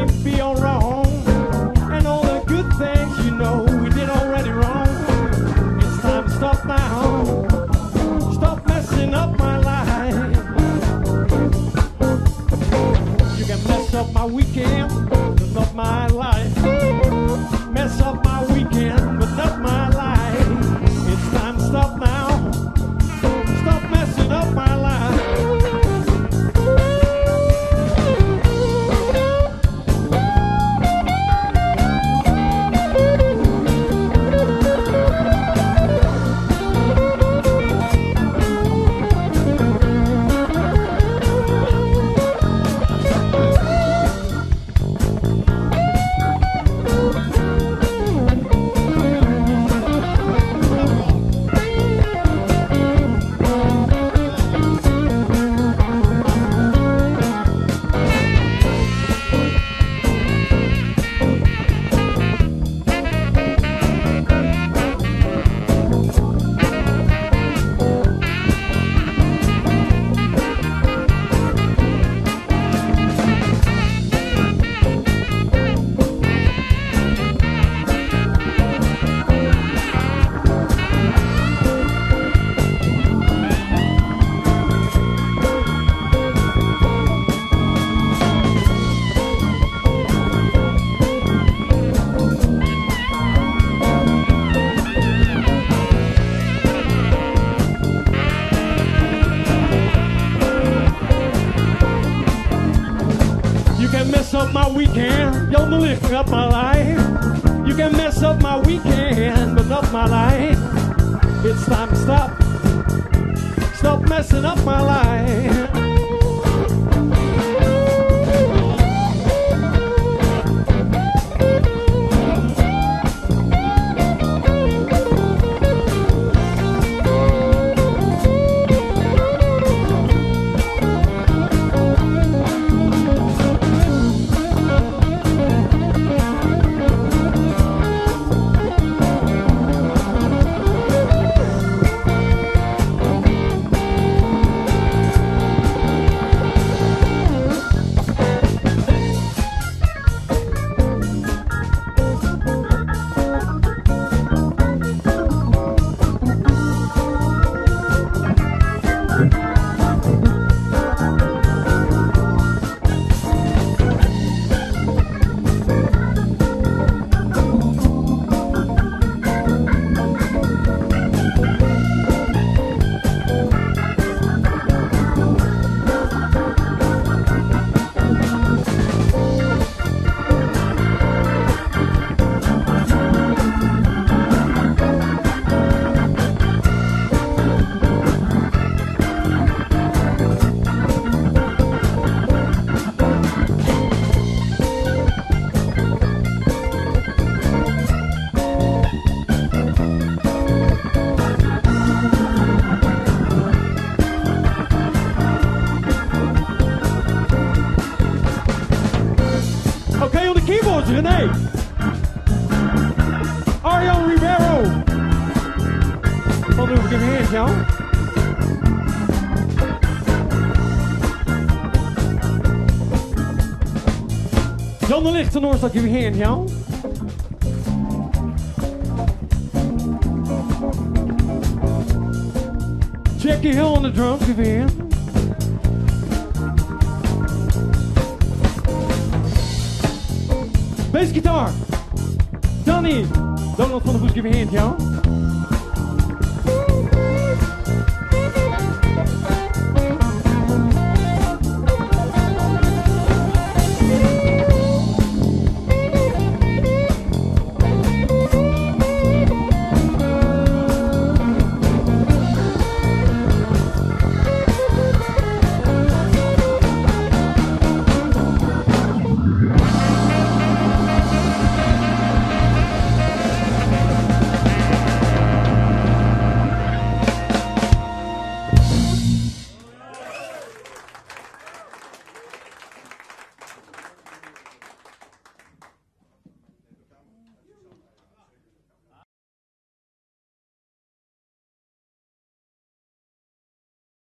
you'd be all wrong. And all the good things you know we did already wrong. It's time to stop now. Stop messing up my life. You can mess up my weekend, but not my life. Mess up my weekend, but not my life. It's time to stop now. Stop messing up my life. Weekend, Jan de Ligt up my life. You can mess up my weekend, but not my life. It's time to stop. Stop messing up my life. René, Arjan Rivero, hold over your hands, y'all. Jan de Ligt, tenor, give your hand, y'all. Jackie Hill on the drums, give your hand. Bass guitar, Donald van der Goes, give me a hand, y'all.